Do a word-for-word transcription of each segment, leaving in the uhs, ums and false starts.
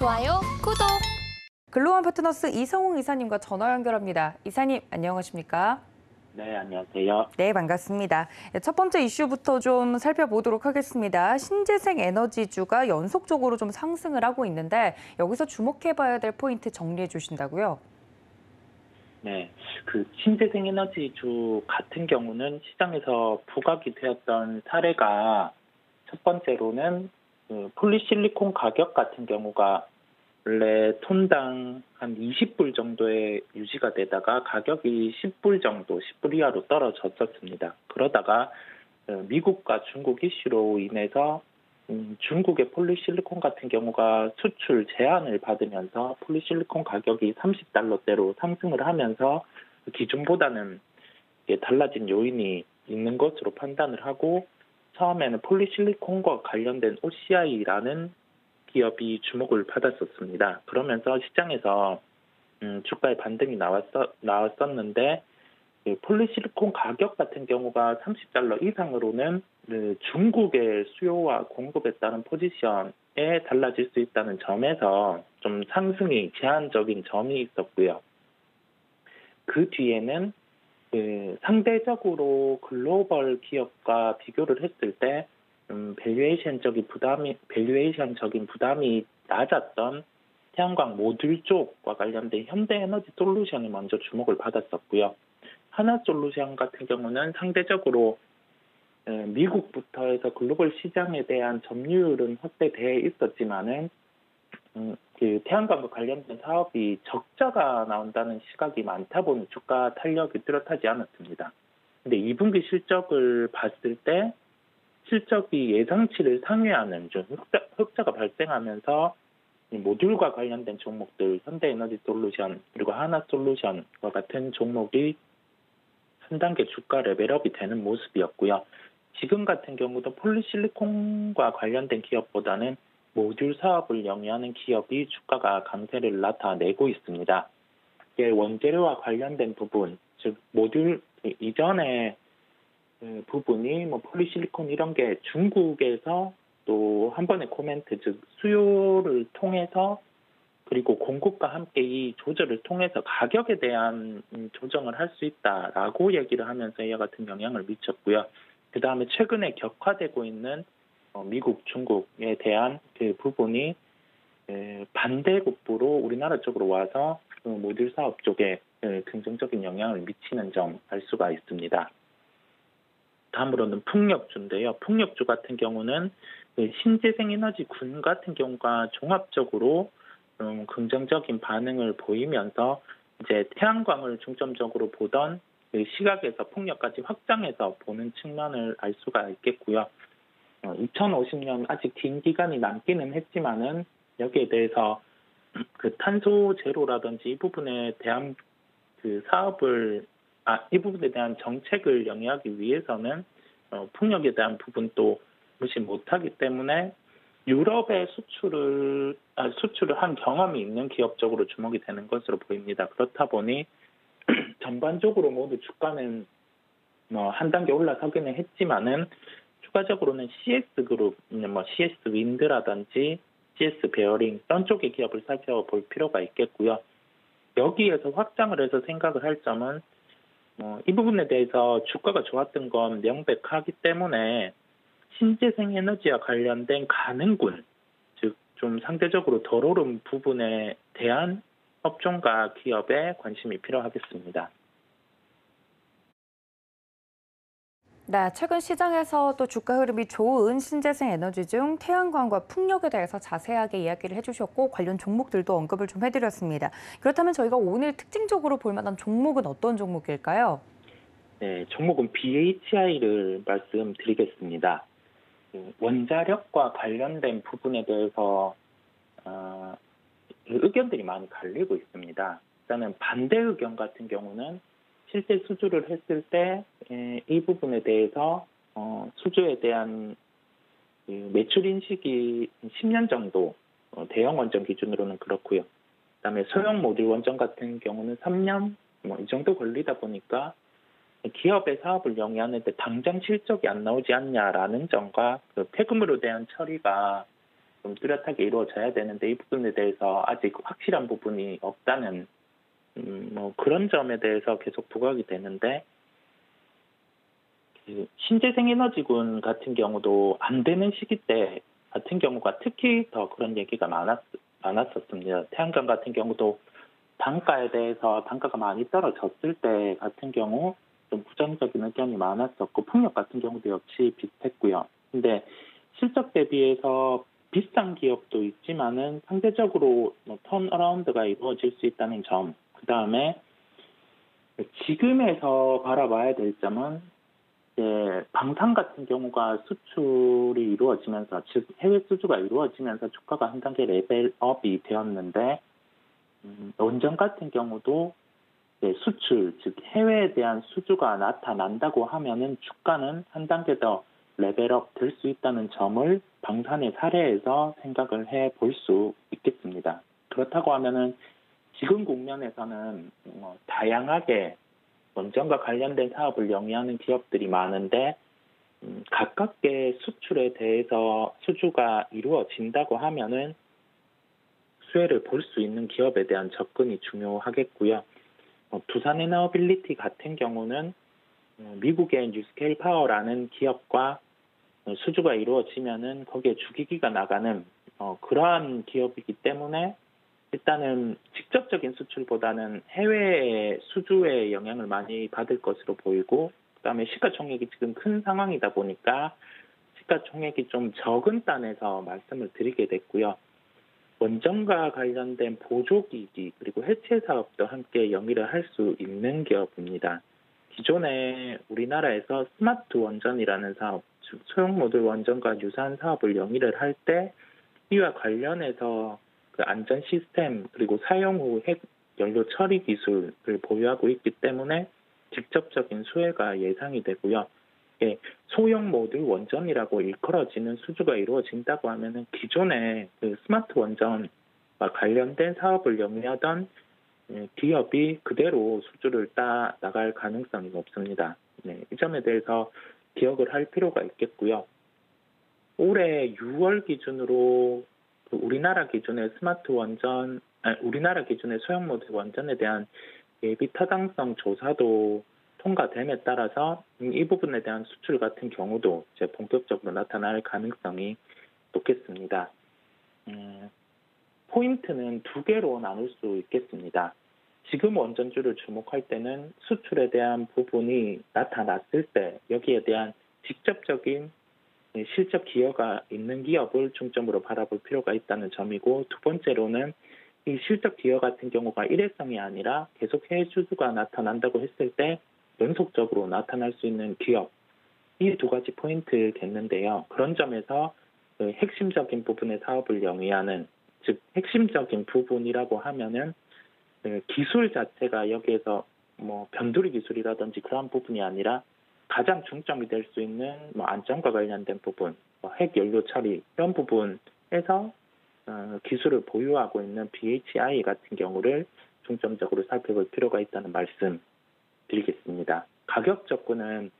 좋아요, 구독! 글로원파트너스 이성웅 이사님과 전화 연결합니다. 이사님, 안녕하십니까? 네, 안녕하세요. 네, 반갑습니다. 첫 번째 이슈부터 좀 살펴보도록 하겠습니다. 신재생에너지주가 연속적으로 좀 상승을 하고 있는데 여기서 주목해봐야 될 포인트 정리해 주신다고요? 네, 그 신재생에너지주 같은 경우는 시장에서 부각이 되었던 사례가 첫 번째로는 그 폴리실리콘 가격 같은 경우가 원래 톤당 한 이십 불 정도에 유지가 되다가 가격이 십 불 정도, 십 불 이하로 떨어졌었습니다. 그러다가 미국과 중국 이슈로 인해서 중국의 폴리실리콘 같은 경우가 수출 제한을 받으면서 폴리실리콘 가격이 삼십 달러대로 상승을 하면서 기존보다는 달라진 요인이 있는 것으로 판단을 하고, 처음에는 폴리실리콘과 관련된 오씨아이라는 기업이 주목을 받았었습니다. 그러면서 시장에서 음, 주가의 반등이 나왔어, 나왔었는데 폴리실리콘 가격 같은 경우가 삼십 달러 이상으로는 그 중국의 수요와 공급에 따른 포지션에 달라질 수 있다는 점에서 좀 상승이 제한적인 점이 있었고요. 그 뒤에는 그 상대적으로 글로벌 기업과 비교를 했을 때 음, 밸류에이션적인 부담이, 밸류에이션적인 부담이 낮았던 태양광 모듈 쪽과 관련된 현대에너지솔루션이 먼저 주목을 받았었고요. 하나솔루션 같은 경우는 상대적으로 미국부터 해서 글로벌 시장에 대한 점유율은 확대돼 있었지만은 음, 그 태양광과 관련된 사업이 적자가 나온다는 시각이 많다 보니 주가 탄력이 뚜렷하지 않았습니다. 근데 이 분기 실적을 봤을 때 실적이 예상치를 상회하는 좀 흑자, 흑자가 발생하면서 모듈과 관련된 종목들, 현대에너지솔루션 그리고 하나솔루션과 같은 종목이 한 단계 주가 레벨업이 되는 모습이었고요. 지금 같은 경우도 폴리실리콘과 관련된 기업보다는 모듈 사업을 영위하는 기업이 주가가 강세를 나타내고 있습니다. 이게 원재료와 관련된 부분, 즉 모듈 이전에 그 부분이 뭐 폴리실리콘 이런 게 중국에서 또 한 번의 코멘트, 즉 수요를 통해서 그리고 공급과 함께 이 조절을 통해서 가격에 대한 조정을 할 수 있다라고 얘기를 하면서 이와 같은 영향을 미쳤고요. 그 다음에 최근에 격화되고 있는 미국, 중국에 대한 그 부분이 반대급부로 우리나라 쪽으로 와서 그 모듈 사업 쪽에 긍정적인 영향을 미치는 점 알 수가 있습니다. 다음으로는 풍력주인데요. 풍력주 같은 경우는 신재생에너지군 같은 경우가 종합적으로 음, 긍정적인 반응을 보이면서 이제 태양광을 중점적으로 보던 그 시각에서 풍력까지 확장해서 보는 측면을 알 수가 있겠고요. 어, 이천오십 년 아직 긴 기간이 남기는 했지만은 여기에 대해서 그 탄소 제로라든지 이 부분에 대한 그 사업을 아, 이 부분에 대한 정책을 영위하기 위해서는 어, 풍력에 대한 부분도 무시 못하기 때문에 유럽의 수출을 아, 수출을 한 경험이 있는 기업 쪽으로 주목이 되는 것으로 보입니다. 그렇다 보니 전반적으로 모두 주가는 뭐 한 단계 올라서기는 했지만은 추가적으로는 씨에스그룹, 뭐 씨에스윈드라든지 씨에스베어링 이런 쪽의 기업을 살펴볼 필요가 있겠고요. 여기에서 확장을 해서 생각을 할 점은 어, 이 부분에 대해서 주가가 좋았던 건 명백하기 때문에 신재생에너지와 관련된 가능군, 즉 좀 상대적으로 덜 오른 부분에 대한 업종과 기업에 관심이 필요하겠습니다. 네, 최근 시장에서 또 주가 흐름이 좋은 신재생에너지 중 태양광과 풍력에 대해서 자세하게 이야기를 해주셨고 관련 종목들도 언급을 좀 해드렸습니다. 그렇다면 저희가 오늘 특징적으로 볼 만한 종목은 어떤 종목일까요? 네, 종목은 비에이치아이를 말씀드리겠습니다. 원자력과 관련된 부분에 대해서 어, 의견들이 많이 갈리고 있습니다. 일단은 반대 의견 같은 경우는 실제 수주를 했을 때 이 부분에 대해서 어, 수주에 대한 매출 인식이 십 년 정도, 어, 대형 원전 기준으로는 그렇고요. 그다음에 소형 모듈 원전 같은 경우는 삼 년 뭐 이 정도 걸리다 보니까 기업의 사업을 영위하는데 당장 실적이 안 나오지 않냐라는 점과 그 폐금으로 대한 처리가 좀 뚜렷하게 이루어져야 되는데 이 부분에 대해서 아직 확실한 부분이 없다는 음, 뭐 그런 점에 대해서 계속 부각이 되는데 그 신재생에너지군 같은 경우도 안 되는 시기 때 같은 경우가 특히 더 그런 얘기가 많았, 많았었습니다. 태양광 같은 경우도 단가에 대해서 단가가 많이 떨어졌을 때 같은 경우 좀 부정적인 의견이 많았었고 풍력 같은 경우도 역시 비슷했고요. 근데 실적 대비해서 비싼 기업도 있지만은 상대적으로 뭐 턴어라운드가 이루어질 수 있다는 점, 그 다음에 지금에서 바라봐야 될 점은 이제 방산 같은 경우가 수출이 이루어지면서 즉 해외 수주가 이루어지면서 주가가 한 단계 레벨업이 되었는데 음, 원전 같은 경우도 이제 수출 즉 해외에 대한 수주가 나타난다고 하면은 주가는 한 단계 더 레벨업 될 수 있다는 점을 방산의 사례에서 생각을 해 볼 수 있겠습니다. 그렇다고 하면은 지금 국면에서는 뭐 다양하게 원전과 관련된 사업을 영위하는 기업들이 많은데 음, 가깝게 수출에 대해서 수주가 이루어진다고 하면은 수혜를 볼 수 있는 기업에 대한 접근이 중요하겠고요. 어, 두산에너빌리티 같은 경우는 미국의 뉴스케일 파워라는 기업과 수주가 이루어지면은 거기에 주기기가 나가는 어, 그러한 기업이기 때문에 일단은 직접적인 수출보다는 해외 수주의 영향을 많이 받을 것으로 보이고 그다음에 시가총액이 지금 큰 상황이다 보니까 시가총액이 좀 적은 단에서 말씀을 드리게 됐고요. 원전과 관련된 보조기기 그리고 해체 사업도 함께 영위를 할 수 있는 기업입니다. 기존에 우리나라에서 스마트 원전이라는 사업, 즉 소형 모듈 원전과 유사한 사업을 영위를 할 때 이와 관련해서 그 안전 시스템 그리고 사용 후 핵 연료 처리 기술을 보유하고 있기 때문에 직접적인 수혜가 예상이 되고요. 예, 소형 모듈 원전이라고 일컬어지는 수주가 이루어진다고 하면은 기존에 그 스마트 원전과 관련된 사업을 영위하던 기업이 그대로 수주를 따 나갈 가능성이 높습니다. 네, 이 점에 대해서 기억을 할 필요가 있겠고요. 올해 유월 기준으로 우리나라 기준의 스마트 원전, 아니, 우리나라 기준의 소형 모듈 원전에 대한 예비 타당성 조사도 통과됨에 따라서 이 부분에 대한 수출 같은 경우도 이제 본격적으로 나타날 가능성이 높겠습니다. 음, 포인트는 두 개로 나눌 수 있겠습니다. 지금 원전주를 주목할 때는 수출에 대한 부분이 나타났을 때 여기에 대한 직접적인 실적 기여가 있는 기업을 중점으로 바라볼 필요가 있다는 점이고 두 번째로는 이 실적 기여 같은 경우가 일회성이 아니라 계속 해외 수주가 나타난다고 했을 때 연속적으로 나타날 수 있는 기업 이 두 가지 포인트겠는데요. 그런 점에서 그 핵심적인 부분의 사업을 영위하는 즉 핵심적인 부분이라고 하면은 기술 자체가 여기에서 뭐 변두리 기술이라든지 그런 부분이 아니라 가장 중점이 될 수 있는 뭐 안전과 관련된 부분, 뭐 핵 연료 처리 이런 부분에서 어, 기술을 보유하고 있는 비에이치아이 같은 경우를 중점적으로 살펴볼 필요가 있다는 말씀 드리겠습니다. 가격 접근은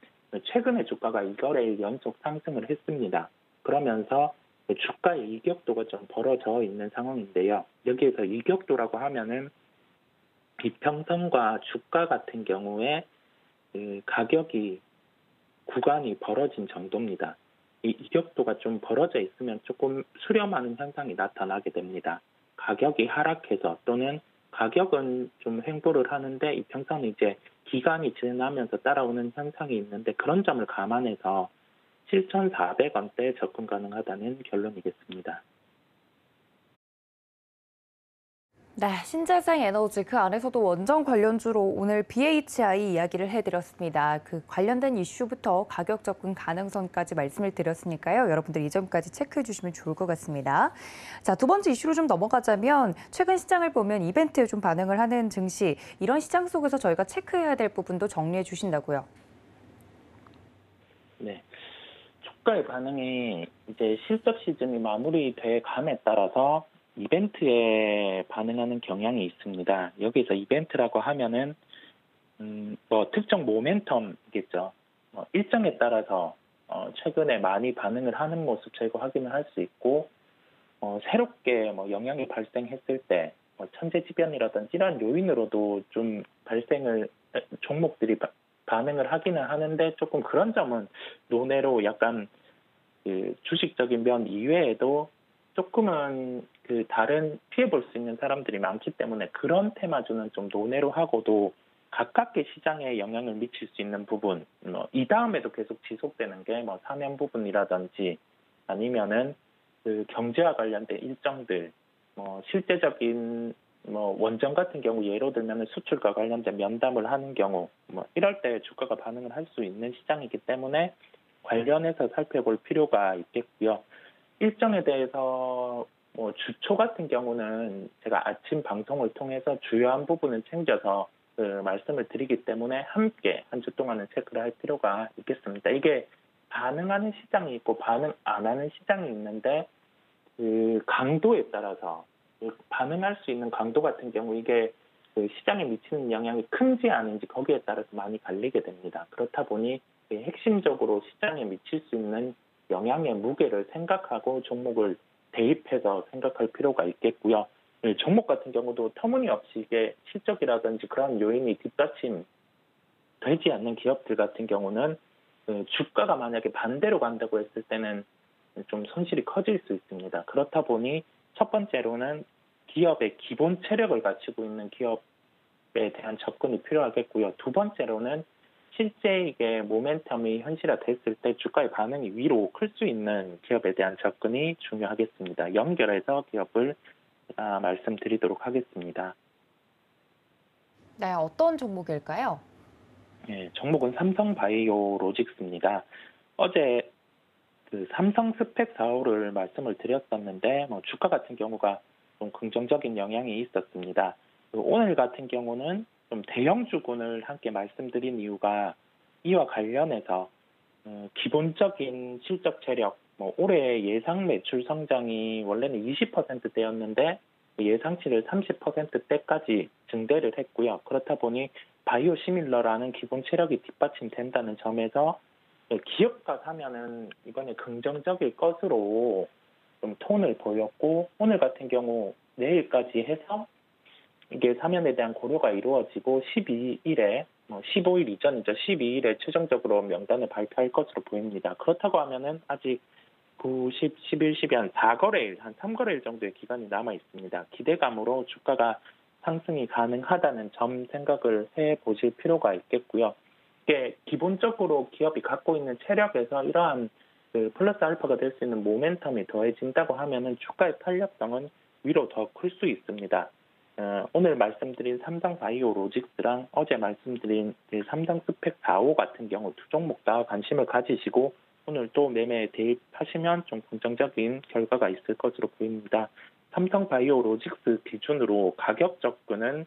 최근에 주가가 이 거래일 연속 상승을 했습니다. 그러면서 주가의 이격도가 좀 벌어져 있는 상황인데요. 여기에서 이격도라고 하면은 비평선과 주가 같은 경우에 그 가격이 구간이 벌어진 정도입니다. 이 이격도가 좀 벌어져 있으면 조금 수렴하는 현상이 나타나게 됩니다. 가격이 하락해서 또는 가격은 좀 횡보를 하는데 이평선은 이제 기간이 지나면서 따라오는 현상이 있는데 그런 점을 감안해서 칠천사백 원대에 접근 가능하다는 결론이겠습니다. 네, 신재생에너지 그 안에서도 원전 관련주로 오늘 비에이치아이 이야기를 해드렸습니다. 그 관련된 이슈부터 가격 접근 가능성까지 말씀을 드렸으니까요. 여러분들 이 점까지 체크해 주시면 좋을 것 같습니다. 자, 두 번째 이슈로 좀 넘어가자면 최근 시장을 보면 이벤트에 좀 반응을 하는 증시 이런 시장 속에서 저희가 체크해야 될 부분도 정리해 주신다고요. 네, 주가의 반응이 이제 실적 시즌이 마무리돼 감에 따라서 이벤트에 반응하는 경향이 있습니다. 여기서 이벤트라고 하면은 음, 뭐 특정 모멘텀이겠죠. 뭐 일정에 따라서 어, 최근에 많이 반응을 하는 모습 저희가 확인을 할 수 있고 어, 새롭게 뭐 영향이 발생했을 때 뭐 천재지변이라든지 이런 요인으로도 좀 발생을 종목들이 바, 반응을 하기는 하는데 조금 그런 점은 논외로 약간 그 주식적인 면 이외에도 조금은 그 다른 피해볼 수 있는 사람들이 많기 때문에 그런 테마주는 좀 논외로 하고도 가깝게 시장에 영향을 미칠 수 있는 부분, 뭐 이 다음에도 계속 지속되는 게 뭐 사면 부분이라든지 아니면은 그 경제와 관련된 일정들, 뭐 실제적인 뭐 원전 같은 경우 예로 들면은 수출과 관련된 면담을 하는 경우, 뭐 이럴 때 주가가 반응을 할 수 있는 시장이기 때문에 관련해서 살펴볼 필요가 있겠고요. 일정에 대해서 뭐 주초 같은 경우는 제가 아침 방송을 통해서 주요한 부분을 챙겨서 그 말씀을 드리기 때문에 함께 한 주 동안은 체크를 할 필요가 있겠습니다. 이게 반응하는 시장이 있고 반응 안 하는 시장이 있는데 그 강도에 따라서 반응할 수 있는 강도 같은 경우 이게 그 시장에 미치는 영향이 큰지 아닌지 거기에 따라서 많이 갈리게 됩니다. 그렇다 보니 핵심적으로 시장에 미칠 수 있는 영향의 무게를 생각하고 종목을 대입해서 생각할 필요가 있겠고요. 종목 같은 경우도 터무니없이 이게 실적이라든지 그런 요인이 뒷받침되지 않는 기업들 같은 경우는 주가가 만약에 반대로 간다고 했을 때는 좀 손실이 커질 수 있습니다. 그렇다 보니 첫 번째로는 기업의 기본 체력을 갖추고 있는 기업에 대한 접근이 필요하겠고요. 두 번째로는 실제 이게 모멘텀이 현실화됐을 때 주가의 반응이 위로 클 수 있는 기업에 대한 접근이 중요하겠습니다. 연결해서 기업을 아, 말씀드리도록 하겠습니다. 네, 어떤 종목일까요? 네, 종목은 삼성바이오로직스입니다. 어제 그 삼성스펙 사호를 말씀을 드렸었는데 뭐 주가 같은 경우가 좀 긍정적인 영향이 있었습니다. 오늘 같은 경우는 좀 대형 주군을 함께 말씀드린 이유가 이와 관련해서 기본적인 실적 체력, 뭐 올해 예상 매출 성장이 원래는 이십 퍼센트대였는데 예상치를 삼십 퍼센트대까지 증대를 했고요. 그렇다 보니 바이오 시밀러라는 기본 체력이 뒷받침된다는 점에서 기업가 사면은 이번에 긍정적일 것으로 좀 톤을 보였고 오늘 같은 경우 내일까지 해서 이게 사면에 대한 고려가 이루어지고 십이 일에, 뭐 십오 일 이전이죠. 십이 일에 최종적으로 명단을 발표할 것으로 보입니다. 그렇다고 하면은 아직 구, 십, 십일, 십이 한 사 거래일, 한 삼 거래일 정도의 기간이 남아 있습니다. 기대감으로 주가가 상승이 가능하다는 점 생각을 해보실 필요가 있겠고요. 이게 기본적으로 기업이 갖고 있는 체력에서 이러한 그 플러스 알파가 될 수 있는 모멘텀이 더해진다고 하면은 주가의 탄력성은 위로 더 클 수 있습니다. 오늘 말씀드린 삼성바이오로직스랑 어제 말씀드린 삼성스펙 사호 같은 경우 두 종목 다 관심을 가지시고 오늘 또 매매에 대입하시면 좀 긍정적인 결과가 있을 것으로 보입니다. 삼성바이오로직스 기준으로 가격 접근은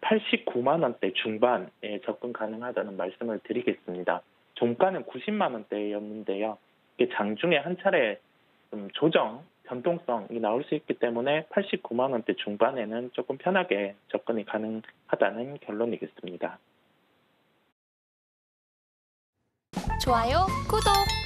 팔십구만 원대 중반에 접근 가능하다는 말씀을 드리겠습니다. 종가는 구십만 원대였는데요. 이게 장중에 한 차례 좀 조정, 변동성이 나올 수 있기 때문에 팔십구만 원대 중반에는 조금 편하게 접근이 가능하다는 결론이겠습니다. 좋아요, 구독!